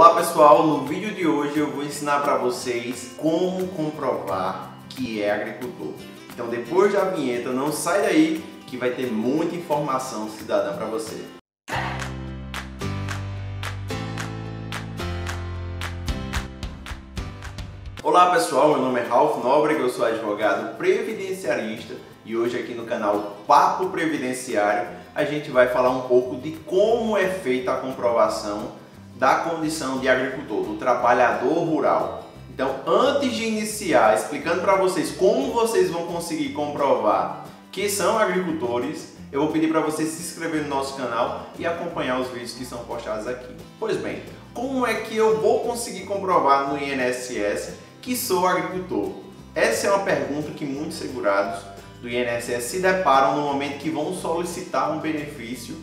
Olá pessoal, no vídeo de hoje eu vou ensinar para vocês como comprovar que é agricultor. Então depois da vinheta, não sai daí que vai ter muita informação cidadã para você. Olá pessoal, meu nome é Ralf Nobrega, eu sou advogado previdenciarista e hoje aqui no canal Papo Previdenciário a gente vai falar um pouco de como é feita a comprovação da condição de agricultor, do trabalhador rural. Então, antes de iniciar explicando para vocês como vocês vão conseguir comprovar que são agricultores, eu vou pedir para você se inscrever no nosso canal e acompanhar os vídeos que são postados aqui. Pois bem, como é que eu vou conseguir comprovar no INSS que sou agricultor? Essa é uma pergunta que muitos segurados do INSS se deparam no momento que vão solicitar um benefício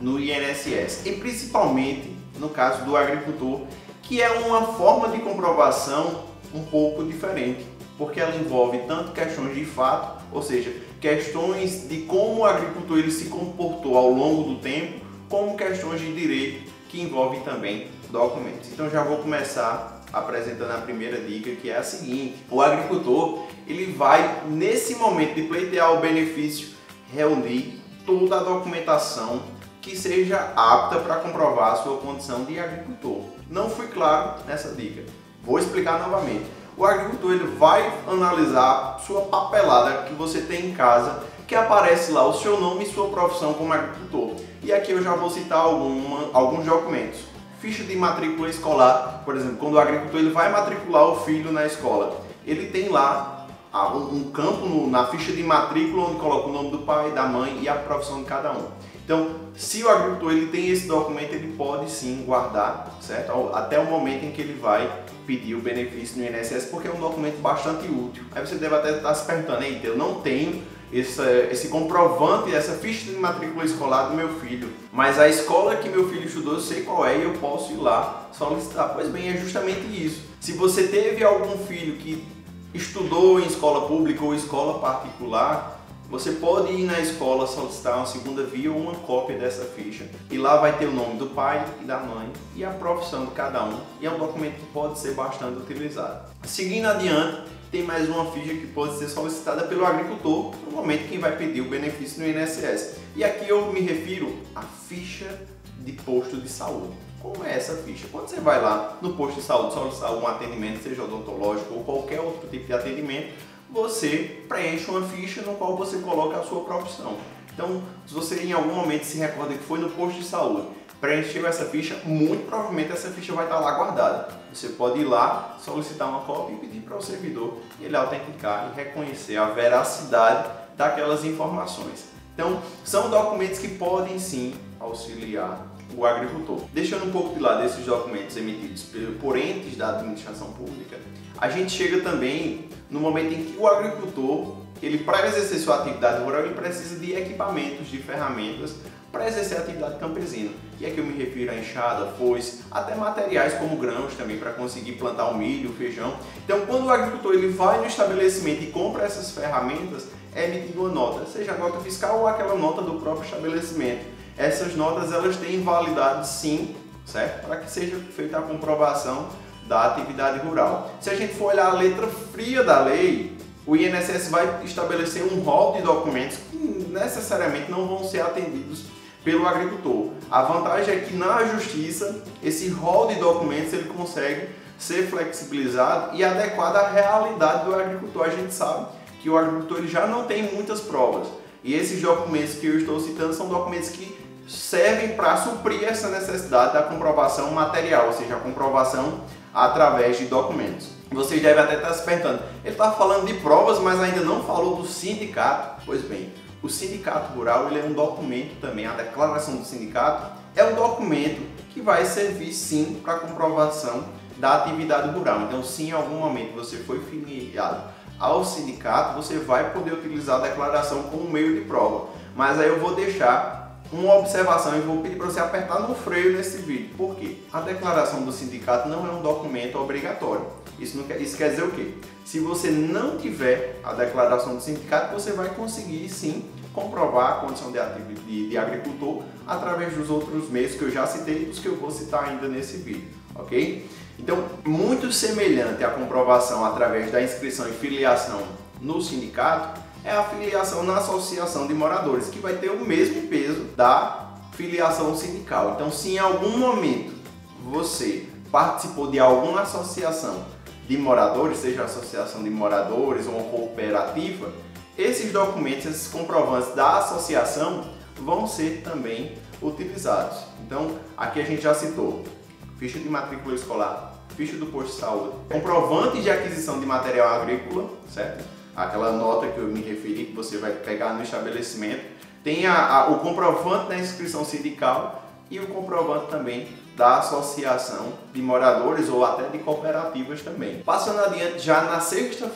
no INSS, e principalmente no caso do agricultor, que é uma forma de comprovação um pouco diferente, porque ela envolve tanto questões de fato, ou seja, questões de como o agricultor ele se comportou ao longo do tempo, como questões de direito, que envolvem também documentos. Então já vou começar apresentando a primeira dica, que é a seguinte: o agricultor ele vai, nesse momento de pleitear o benefício, reunir toda a documentação que seja apta para comprovar a sua condição de agricultor. Não fui claro nessa dica, vou explicar novamente. O agricultor ele vai analisar sua papelada que você tem em casa, que aparece lá o seu nome e sua profissão como agricultor. E aqui eu já vou citar alguns documentos. Ficha de matrícula escolar, por exemplo, quando o agricultor ele vai matricular o filho na escola, ele tem lá um campo na ficha de matrícula onde coloca o nome do pai, da mãe e a profissão de cada um. Então, se o agricultor ele tem esse documento, ele pode sim guardar, certo? Até o momento em que ele vai pedir o benefício no INSS, porque é um documento bastante útil. Aí você deve até estar se perguntando: eita, eu não tenho esse comprovante, essa ficha de matrícula escolar do meu filho, mas a escola que meu filho estudou eu sei qual é e eu posso ir lá solicitar. Pois bem, é justamente isso. Se você teve algum filho que estudou em escola pública ou escola particular, você pode ir na escola solicitar uma segunda via ou uma cópia dessa ficha, e lá vai ter o nome do pai e da mãe e a profissão de cada um, e é um documento que pode ser bastante utilizado. Seguindo adiante, tem mais uma ficha que pode ser solicitada pelo agricultor no momento que vai pedir o benefício no INSS, e aqui eu me refiro à ficha de posto de saúde. Como é essa ficha? Quando você vai lá no posto de saúde solicitar algum atendimento, seja odontológico ou qualquer outro tipo de atendimento, você preenche uma ficha no qual você coloca a sua profissão. Então, se você em algum momento se recorda que foi no posto de saúde, preencheu essa ficha, muito provavelmente essa ficha vai estar lá guardada. Você pode ir lá, solicitar uma cópia e pedir para o servidor ele autenticar e reconhecer a veracidade daquelas informações. Então, são documentos que podem sim auxiliar o agricultor. Deixando um pouco de lado esses documentos emitidos por entes da administração pública, a gente chega também no momento em que o agricultor, ele para exercer sua atividade rural, ele precisa de equipamentos, de ferramentas para exercer a atividade campesina. E aqui eu me refiro a enxada, foice, até materiais como grãos também para conseguir plantar o milho, o feijão. Então, quando o agricultor ele vai no estabelecimento e compra essas ferramentas, é emitida uma nota, seja a nota fiscal ou aquela nota do próprio estabelecimento. Essas notas elas têm validade sim, certo? Para que seja feita a comprovação da atividade rural. Se a gente for olhar a letra fria da lei, o INSS vai estabelecer um rol de documentos que necessariamente não vão ser atendidos pelo agricultor. A vantagem é que na justiça esse rol de documentos ele consegue ser flexibilizado e adequado à realidade do agricultor. A gente sabe que o agricultor ele já não tem muitas provas, e esses documentos que eu estou citando são documentos que servem para suprir essa necessidade da comprovação material, ou seja, a comprovação através de documentos. Vocês devem até estar se perguntando: ele está falando de provas, mas ainda não falou do sindicato. Pois bem, o sindicato rural ele é um documento também, a declaração do sindicato é um documento que vai servir sim para comprovação da atividade rural. Então, se em algum momento você foi filiado ao sindicato, você vai poder utilizar a declaração como meio de prova. Mas aí eu vou deixar uma observação e vou pedir para você apertar no freio nesse vídeo. Por quê? A declaração do sindicato não é um documento obrigatório. Isso quer dizer o quê? Se você não tiver a declaração do sindicato, você vai conseguir sim comprovar a condição de agricultor através dos outros meios que eu já citei e dos que eu vou citar ainda nesse vídeo. ok? Então, muito semelhante à comprovação através da inscrição e filiação no sindicato, é a filiação na associação de moradores, que vai ter o mesmo peso da filiação sindical. Então, se em algum momento você participou de alguma associação de moradores, seja a associação de moradores ou uma cooperativa, esses documentos, esses comprovantes da associação vão ser também utilizados. Então, aqui a gente já citou ficha de matrícula escolar, ficha do posto de saúde, comprovante de aquisição de material agrícola, certo? Aquela nota que eu me referi, que você vai pegar no estabelecimento, tem o comprovante da inscrição sindical e o comprovante também da associação de moradores ou até de cooperativas também. Passando adiante, já na sexto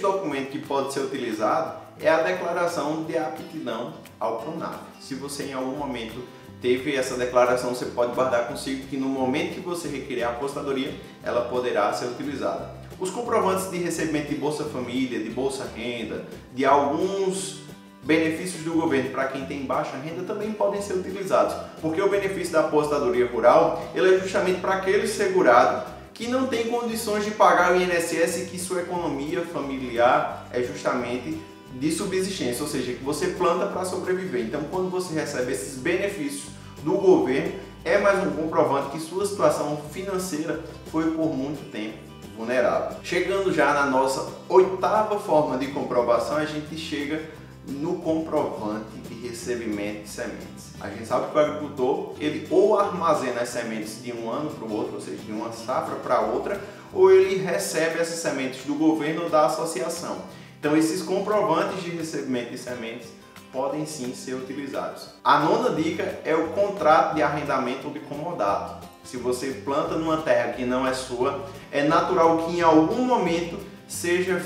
documento que pode ser utilizado é a declaração de aptidão ao Pronaf. Se você em algum momento teve essa declaração, você pode guardar consigo que no momento que você requerer a aposentadoria, ela poderá ser utilizada. Os comprovantes de recebimento de Bolsa Família, de Bolsa Renda, de alguns benefícios do governo para quem tem baixa renda também podem ser utilizados, porque o benefício da aposentadoria rural ele é justamente para aquele segurado que não tem condições de pagar o INSS e que sua economia familiar é justamente de subsistência, ou seja, que você planta para sobreviver. Então, quando você recebe esses benefícios do governo, é mais um comprovante que sua situação financeira foi por muito tempo vulnerável. Chegando já na nossa oitava forma de comprovação, a gente chega no comprovante de recebimento de sementes. A gente sabe que o agricultor ele ou armazena as sementes de um ano para o outro, ou seja, de uma safra para outra, ou ele recebe essas sementes do governo ou da associação. Então, esses comprovantes de recebimento de sementes podem sim ser utilizados. A nona dica é o contrato de arrendamento ou de comodato. Se você planta numa terra que não é sua, é natural que em algum momento seja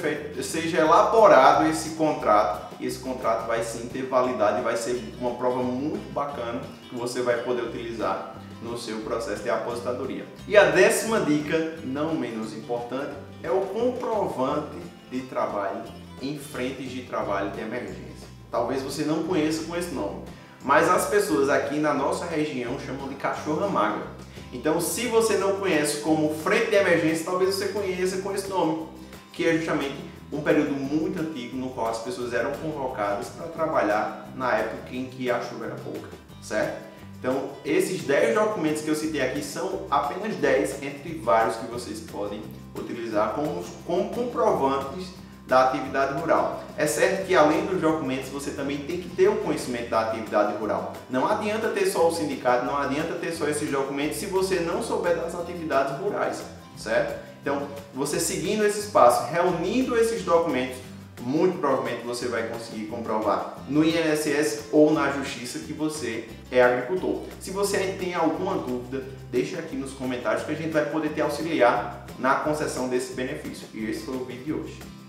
elaborado esse contrato. Esse contrato vai sim ter validade e vai ser uma prova muito bacana que você vai poder utilizar no seu processo de aposentadoria. E a décima dica, não menos importante, é o comprovante de trabalho em frentes de trabalho de emergência. Talvez você não conheça com esse nome, mas as pessoas aqui na nossa região chamam de cachorra magra. Então, se você não conhece como frente de emergência, talvez você conheça com esse nome, que é justamente um período muito antigo no qual as pessoas eram convocadas para trabalhar na época em que a chuva era pouca, certo? Então, esses 10 documentos que eu citei aqui são apenas 10 entre vários que vocês podem utilizar como comprovantes da atividade rural. É certo que além dos documentos você também tem que ter o conhecimento da atividade rural. Não adianta ter só o sindicato, não adianta ter só esses documentos se você não souber das atividades rurais, certo? Então, você seguindo esses passos, reunindo esses documentos, muito provavelmente você vai conseguir comprovar no INSS ou na Justiça que você é agricultor. Se você tem alguma dúvida, deixa aqui nos comentários que a gente vai poder te auxiliar na concessão desse benefício. E esse foi o vídeo de hoje.